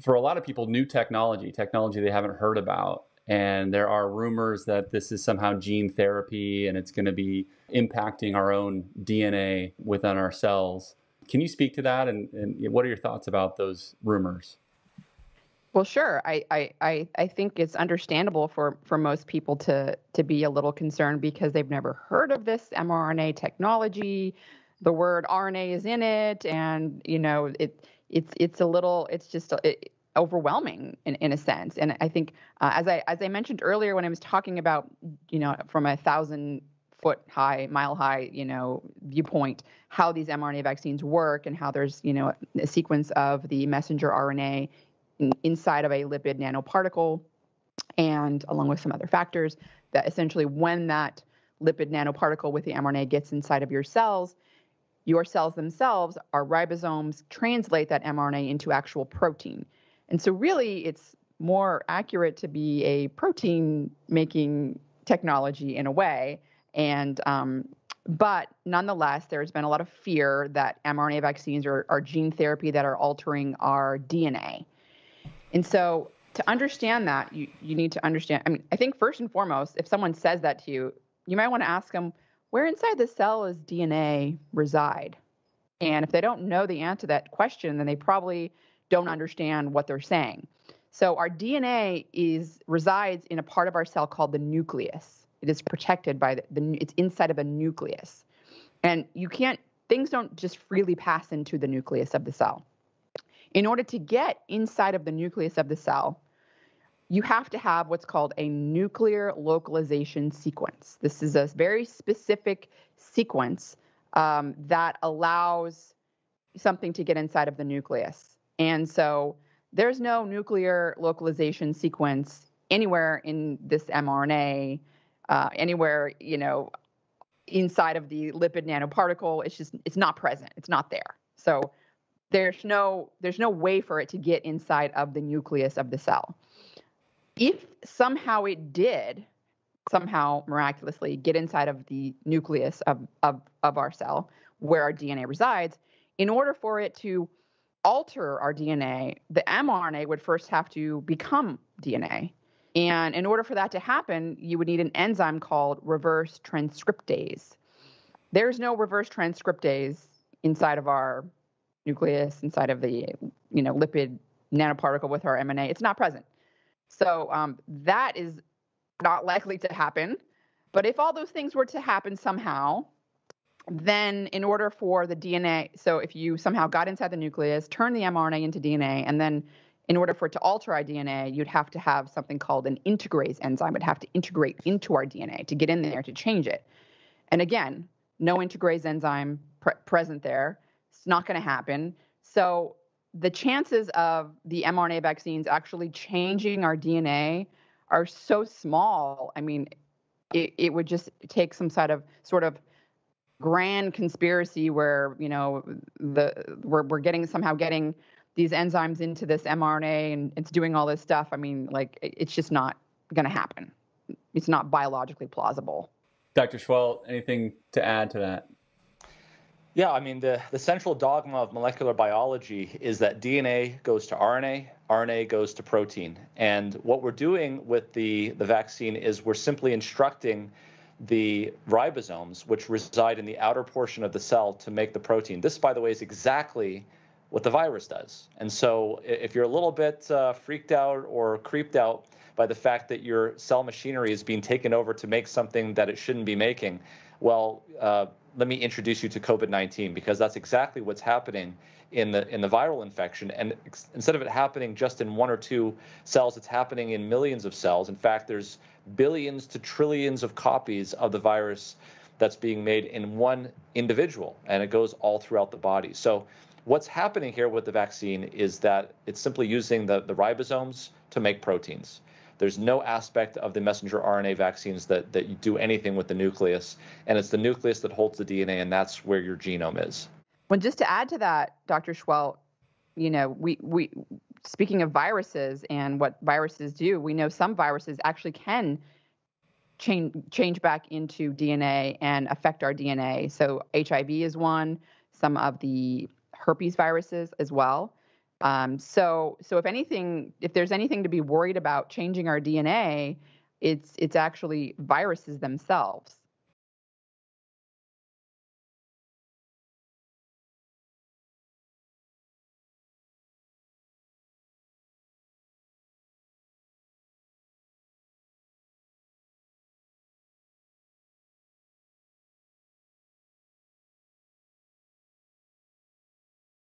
for a lot of people, new technology they haven't heard about. And there are rumors that this is somehow gene therapy and it's going to be impacting our own DNA within our cells. Can you speak to that? And what are your thoughts about those rumors? Well, sure. I think it's understandable for most people to be a little concerned because they've never heard of this mRNA technology. The word RNA is in it. And, you know, it's just overwhelming in a sense. And I think, as I mentioned earlier, when I was talking about, you know, from a 1,000-foot high, mile high, you know, viewpoint, how these mRNA vaccines work and how there's, you know, a sequence of the messenger RNA inside of a lipid nanoparticle, and along with some other factors, that essentially when that lipid nanoparticle with the mRNA gets inside of your cells themselves, our ribosomes translate that mRNA into actual protein. And so really it's more accurate to be a protein-making technology in a way. And but nonetheless, there's been a lot of fear that mRNA vaccines are gene therapy that are altering our DNA. And so to understand that, you need to understand, I mean, I think first and foremost, if someone says that to you, you might want to ask them, where inside the cell does DNA reside? And if they don't know the answer to that question, then they probably don't understand what they're saying. So our DNA resides in a part of our cell called the nucleus. It is protected by it's inside of a nucleus. And things don't just freely pass into the nucleus of the cell. In order to get inside of the nucleus of the cell, you have to have what's called a nuclear localization sequence. This is a very specific sequence that allows something to get inside of the nucleus. And so there's no nuclear localization sequence anywhere in this mRNA, anywhere, you know, inside of the lipid nanoparticle. It's not present. It's not there. So there's no way for it to get inside of the nucleus of the cell. If somehow it did, miraculously get inside of the nucleus of our cell where our DNA resides, in order for it to alter our DNA, the mRNA would first have to become DNA. And in order for that to happen, you would need an enzyme called reverse transcriptase. There's no reverse transcriptase inside of our nucleus, inside of the, you know, lipid nanoparticle with our mRNA. It's not present. So that is not likely to happen. But if all those things were to happen somehow, then in order for the DNA, so if you somehow got inside the nucleus, turned the mRNA into DNA, and then in order for it to alter our DNA, you'd have to have something called an integrase enzyme. It would have to integrate into our DNA to get in there to change it. And again, no integrase enzyme present there. It's not going to happen. So the chances of the mRNA vaccines actually changing our DNA are so small. I mean, it would just take some sort of grand conspiracy where, you know, we're getting these enzymes into this mRNA and it's doing all this stuff. I mean, like, it's just not going to happen. It's not biologically plausible. Dr. Schwell, anything to add to that? Yeah, I mean, the central dogma of molecular biology is that DNA goes to RNA, RNA goes to protein. And what we're doing with the vaccine is we're simply instructing the ribosomes, which reside in the outer portion of the cell, to make the protein. This, by the way, is exactly what the virus does. And so if you're a little bit freaked out or creeped out by the fact that your cell machinery is being taken over to make something that it shouldn't be making, well, let me introduce you to COVID-19, because that's exactly what's happening in the viral infection. And instead of it happening just in one or two cells, it's happening in millions of cells. In fact, there's billions to trillions of copies of the virus that's being made in one individual, and it goes all throughout the body. So what's happening here with the vaccine is that it's simply using the ribosomes to make proteins. There's no aspect of the messenger RNA vaccines that you do anything with the nucleus, and it's the nucleus that holds the DNA, and that's where your genome is. Well, just to add to that, Dr. Schwell, you know, we speaking of viruses and what viruses do, we know some viruses actually can change back into DNA and affect our DNA. So HIV is one, some of the herpes viruses as well. So if anything, if there's anything to be worried about changing our DNA, it's actually viruses themselves.